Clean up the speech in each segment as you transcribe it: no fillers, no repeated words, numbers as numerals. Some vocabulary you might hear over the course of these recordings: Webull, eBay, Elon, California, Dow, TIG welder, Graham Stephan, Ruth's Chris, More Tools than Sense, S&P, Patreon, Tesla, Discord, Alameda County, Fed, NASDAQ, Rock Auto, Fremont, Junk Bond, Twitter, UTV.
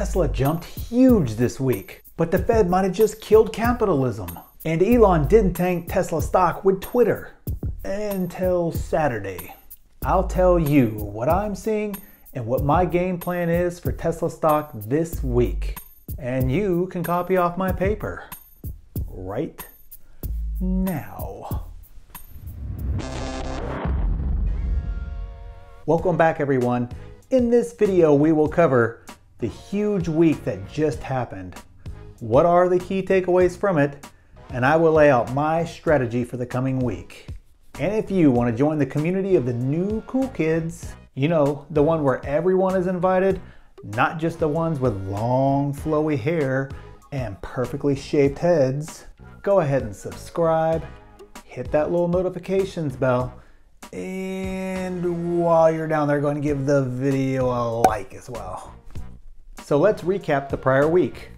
Tesla jumped huge this week, but the Fed might have just killed capitalism. And Elon didn't tank Tesla stock with Twitter until Saturday. I'll tell you what I'm seeing and what my game plan is for Tesla stock this week. And you can copy off my paper right now. Welcome back, everyone. In this video, we will cover the huge week that just happened. What are the key takeaways from it? And I will lay out my strategy for the coming week. And if you want to join the community of the new cool kids, you know, the one where everyone is invited, not just the ones with long flowy hair and perfectly shaped heads, go ahead and subscribe, hit that little notifications bell, and while you're down there, go ahead and give the video a like as well. So let's recap the prior week.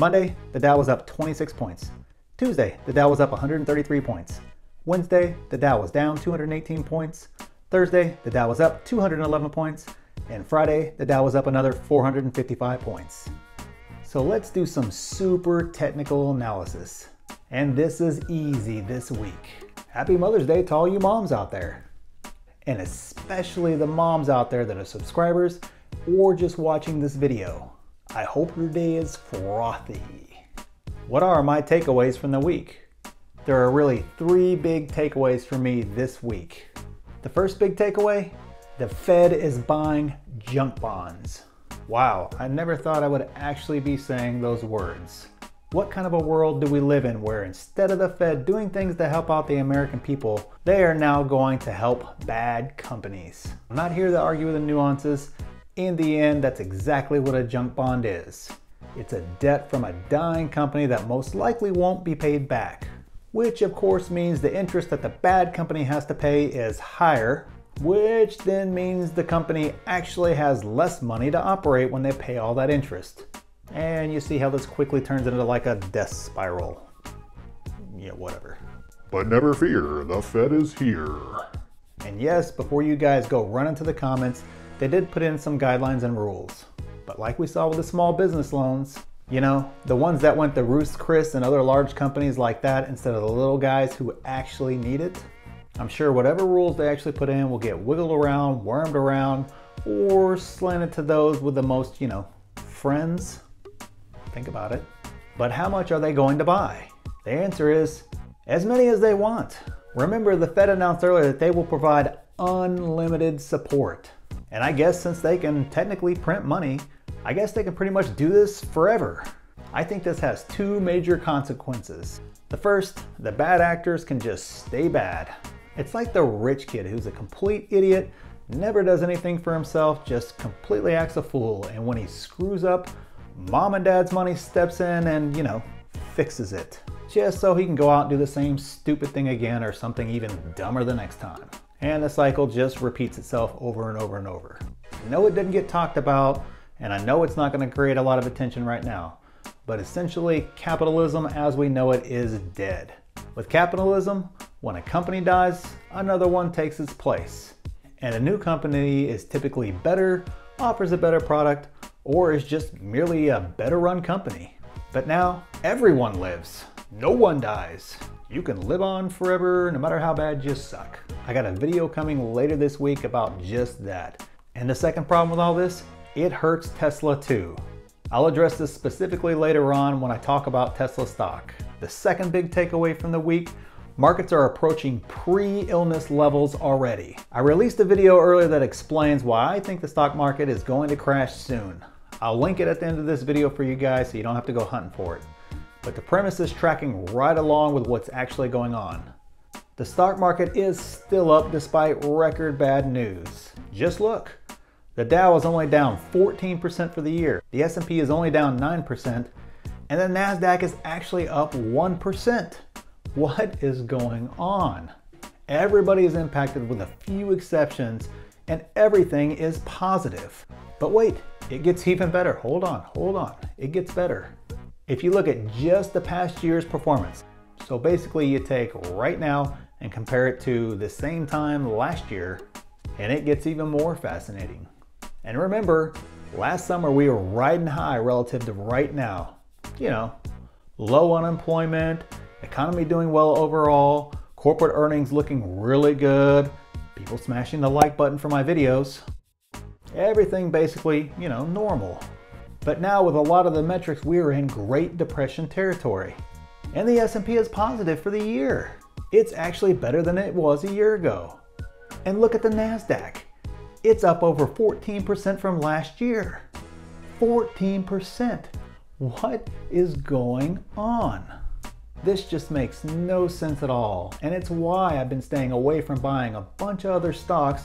Monday, the Dow was up 26 points. Tuesday, the Dow was up 133 points. Wednesday, the Dow was down 218 points. Thursday, the Dow was up 211 points. And Friday, the Dow was up another 455 points. So let's do some super technical analysis. And this is easy this week. Happy Mother's Day to all you moms out there. And especially the moms out there that are subscribers or just watching this video. I hope your day is frothy. What are my takeaways from the week? There are really three big takeaways for me this week. The first big takeaway, the Fed is buying junk bonds. Wow, I never thought I would actually be saying those words. What kind of a world do we live in where instead of the Fed doing things to help out the American people, they are now going to help bad companies? I'm not here to argue with the nuances. In the end, that's exactly what a junk bond is. It's a debt from a dying company that most likely won't be paid back, which of course means the interest that the bad company has to pay is higher, which then means the company actually has less money to operate when they pay all that interest. And you see how this quickly turns into like a death spiral. Yeah, whatever. But never fear, the Fed is here. And yes, before you guys go run into the comments, they did put in some guidelines and rules. But like we saw with the small business loans, you know, the ones that went to Ruth's Chris and other large companies like that instead of the little guys who actually need it, I'm sure whatever rules they actually put in will get wiggled around, wormed around, or slanted to those with the most, you know, friends. Think about it. But how much are they going to buy? The answer is as many as they want. Remember, the Fed announced earlier that they will provide unlimited support. And I guess since they can technically print money, I guess they can pretty much do this forever. I think this has two major consequences. The first, the bad actors can just stay bad. It's like the rich kid who's a complete idiot, never does anything for himself, just completely acts a fool. And when he screws up, mom and dad's money steps in and, you know, fixes it. Just so he can go out and do the same stupid thing again or something even dumber the next time. And the cycle just repeats itself over and over and over. I know it didn't get talked about, and I know it's not going to create a lot of attention right now, but essentially capitalism as we know it is dead. With capitalism, when a company dies, another one takes its place. And a new company is typically better, offers a better product, or is just merely a better run company. But now everyone lives, no one dies. You can live on forever, no matter how bad you suck. I got a video coming later this week about just that. And the second problem with all this, it hurts Tesla too. I'll address this specifically later on when I talk about Tesla stock. The second big takeaway from the week, markets are approaching pre-illness levels already. I released a video earlier that explains why I think the stock market is going to crash soon. I'll link it at the end of this video for you guys so you don't have to go hunting for it. But the premise is tracking right along with what's actually going on. The stock market is still up despite record bad news. Just look. The Dow is only down 14% for the year. The S&P is only down 9%. And the NASDAQ is actually up 1%. What is going on? Everybody is impacted with a few exceptions and everything is positive. But wait, it gets even better. Hold on. It gets better. If you look at just the past year's performance, so basically you take right now and compare it to the same time last year, and it gets even more fascinating. And remember, Last summer we were riding high relative to right now. You know, low unemployment, economy doing well overall, corporate earnings looking really good, people smashing the like button for my videos. Everything basically, you know, normal. But now with a lot of the metrics, we are in Great Depression territory. And the S&P is positive for the year. It's actually better than it was a year ago. And look at the NASDAQ. It's up over 14% from last year. 14%. What is going on? This just makes no sense at all. And it's why I've been staying away from buying a bunch of other stocks,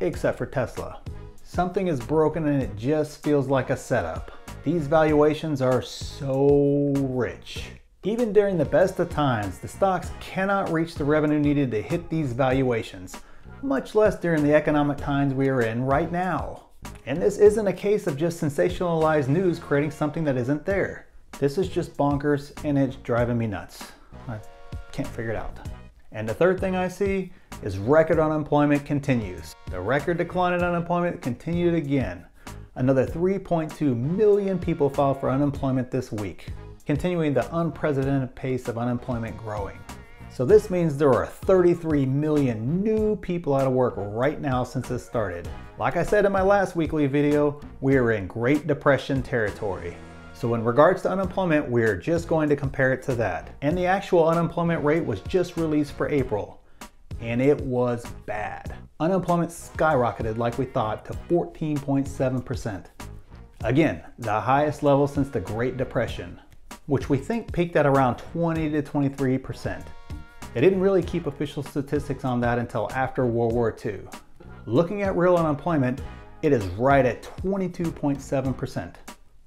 except for Tesla. Something is broken and it just feels like a setup. These valuations are so rich. Even during the best of times, the stocks cannot reach the revenue needed to hit these valuations, much less during the economic times we are in right now. And this isn't a case of just sensationalized news creating something that isn't there. This is just bonkers and it's driving me nuts. I can't figure it out. And the third thing I see is record unemployment continues. The record decline in unemployment continued again. Another 3.2 million people filed for unemployment this week, continuing the unprecedented pace of unemployment growing. So this means there are 33 million new people out of work right now since this started. Like I said in my last weekly video, we are in Great Depression territory. So in regards to unemployment, we're just going to compare it to that. And the actual unemployment rate was just released for April, and it was bad. Unemployment skyrocketed like we thought to 14.7%. Again, the highest level since the Great Depression, which we think peaked at around 20 to 23%. They didn't really keep official statistics on that until after World War II. Looking at real unemployment, it is right at 22.7%.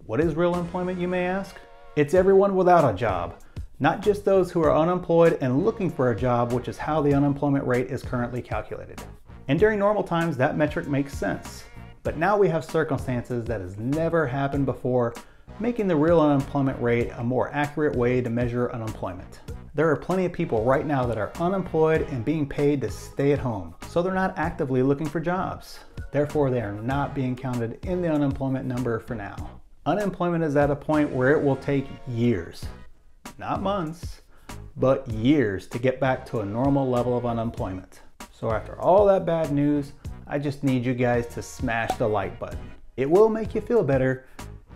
What is real unemployment, you may ask? It's everyone without a job, not just those who are unemployed and looking for a job, which is how the unemployment rate is currently calculated. And during normal times, that metric makes sense. But now we have circumstances that has never happened before, making the real unemployment rate a more accurate way to measure unemployment. There are plenty of people right now that are unemployed and being paid to stay at home, so they're not actively looking for jobs. Therefore, they are not being counted in the unemployment number for now. Unemployment is at a point where it will take years, not months, but years to get back to a normal level of unemployment. So after all that bad news, I just need you guys to smash the like button. It will make you feel better,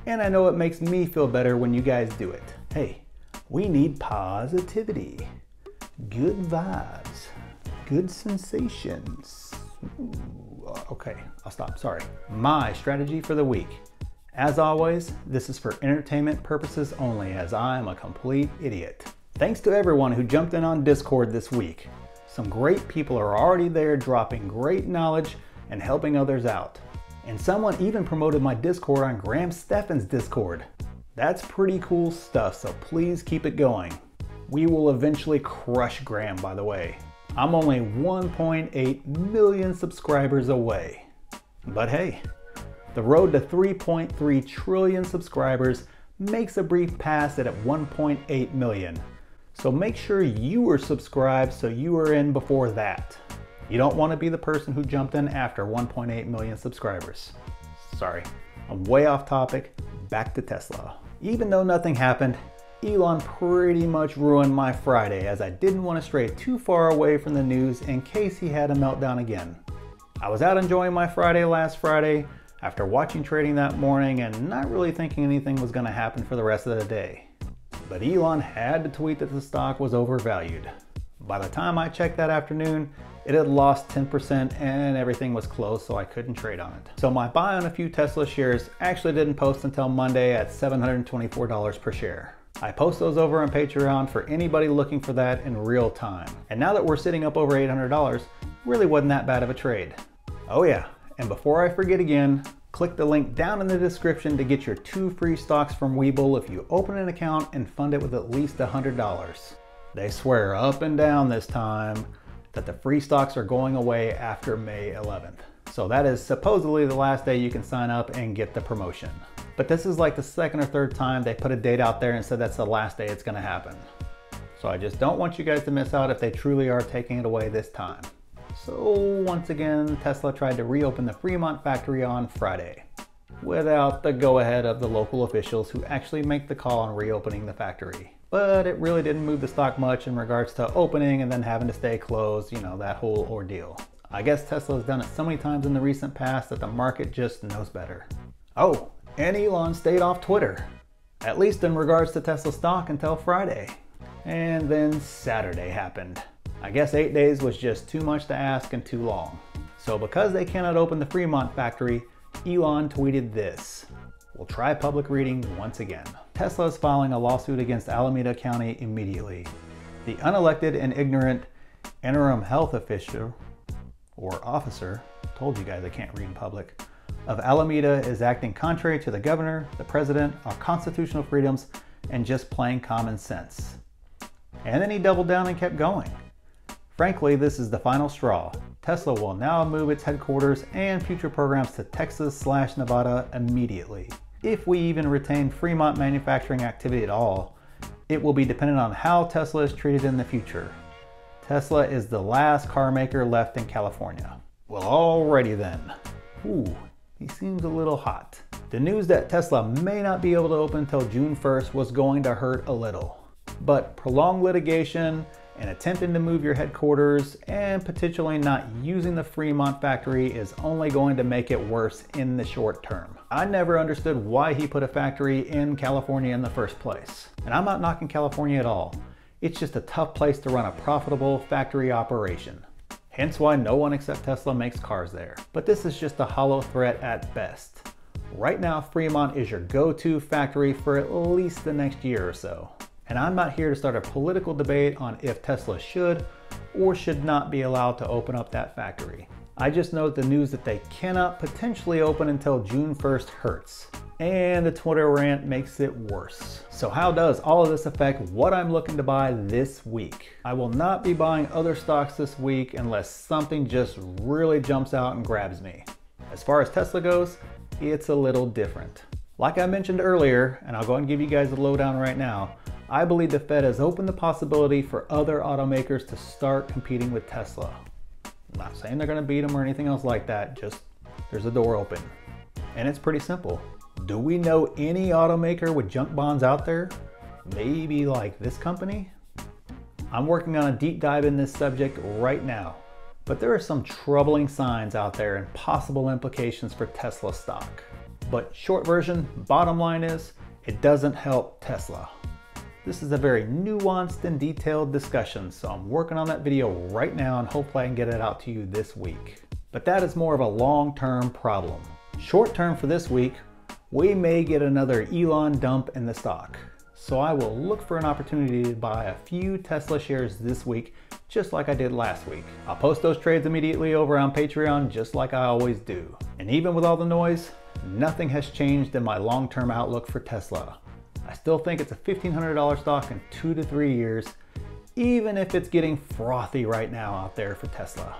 and I know it makes me feel better when you guys do it. Hey, we need positivity, good vibes, good sensations. Ooh, okay, I'll stop, sorry. My strategy for the week. As always, this is for entertainment purposes only, as I am a complete idiot. Thanks to everyone who jumped in on Discord this week. Some great people are already there dropping great knowledge and helping others out. And someone even promoted my Discord on Graham Stephan's Discord. That's pretty cool stuff, so please keep it going. We will eventually crush Graham, by the way. I'm only 1.8 million subscribers away. But hey, the road to 3.3 trillion subscribers makes a brief pass at 1.8 million. So make sure you are subscribed so you are in before that. You don't want to be the person who jumped in after 1.8 million subscribers. Sorry, I'm way off topic, back to Tesla. Even though nothing happened, Elon pretty much ruined my Friday as I didn't want to stray too far away from the news in case he had a meltdown again. I was out enjoying my Friday last Friday, after watching trading that morning and not really thinking anything was going to happen for the rest of the day. But Elon had to tweet that the stock was overvalued. By the time I checked that afternoon, it had lost 10% and everything was closed, so I couldn't trade on it. So my buy on a few Tesla shares actually didn't post until Monday at $724 per share. I post those over on Patreon for anybody looking for that in real time. And now that we're sitting up over $800, really wasn't that bad of a trade. Oh yeah. And before I forget again, click the link down in the description to get your 2 free stocks from Webull if you open an account and fund it with at least $100. They swear up and down this time that the free stocks are going away after May 11th. So that is supposedly the last day you can sign up and get the promotion. But this is like the second or third time they put a date out there and said that's the last day it's gonna happen. So I just don't want you guys to miss out if they truly are taking it away this time. So once again, Tesla tried to reopen the Fremont factory on Friday. without the go-ahead of the local officials who actually make the call on reopening the factory. But it really didn't move the stock much in regards to opening and then having to stay closed, you know, that whole ordeal. I guess Tesla's done it so many times in the recent past that the market just knows better. Oh, and Elon stayed off Twitter, at least in regards to Tesla stock, until Friday. And then Saturday happened. I guess 8 days was just too much to ask and too long. So because they cannot open the Fremont factory, Elon tweeted this. We'll try public reading once again. Tesla is filing a lawsuit against Alameda County immediately. The unelected and ignorant interim health official, or officer, told you guys I can't read in public, of Alameda is acting contrary to the governor, the president, our constitutional freedoms, and just plain common sense. And then he doubled down and kept going. Frankly, this is the final straw. Tesla will now move its headquarters and future programs to Texas/Nevada immediately. If we even retain Fremont manufacturing activity at all, it will be dependent on how Tesla is treated in the future. Tesla is the last car maker left in California. Well, alrighty then. Ooh, he seems a little hot. The news that Tesla may not be able to open until June 1st was going to hurt a little. But prolonged litigation and attempting to move your headquarters and potentially not using the Fremont factory is only going to make it worse in the short term. I never understood why he put a factory in California in the first place. And I'm not knocking California at all. It's just a tough place to run a profitable factory operation. Hence why no one except Tesla makes cars there. But this is just a hollow threat at best. Right now, Fremont is your go-to factory for at least the next year or so. And I'm not here to start a political debate on if Tesla should or should not be allowed to open up that factory. I just note the news that they cannot potentially open until June 1st hurts. And the Twitter rant makes it worse. So how does all of this affect what I'm looking to buy this week? I will not be buying other stocks this week unless something just really jumps out and grabs me. As far as Tesla goes, it's a little different. Like I mentioned earlier, and I'll go ahead and give you guys the lowdown right now, I believe the Fed has opened the possibility for other automakers to start competing with Tesla. I'm not saying they're gonna beat them or anything else like that, just there's a door open. And it's pretty simple. Do we know any automaker with junk bonds out there? Maybe like this company? I'm working on a deep dive in this subject right now, but there are some troubling signs out there and possible implications for Tesla stock. But short version, bottom line is, it doesn't help Tesla. This is a very nuanced and detailed discussion, so I'm working on that video right now and hopefully I can get it out to you this week. But that is more of a long-term problem. Short-term for this week, we may get another Elon dump in the stock. So I will look for an opportunity to buy a few Tesla shares this week, just like I did last week. I'll post those trades immediately over on Patreon, just like I always do. And even with all the noise, nothing has changed in my long-term outlook for Tesla. I still think it's a $1,500 stock in 2 to 3 years, even if it's getting frothy right now out there for Tesla.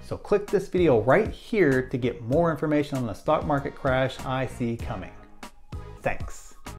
So click this video right here to get more information on the stock market crash I see coming. Thanks.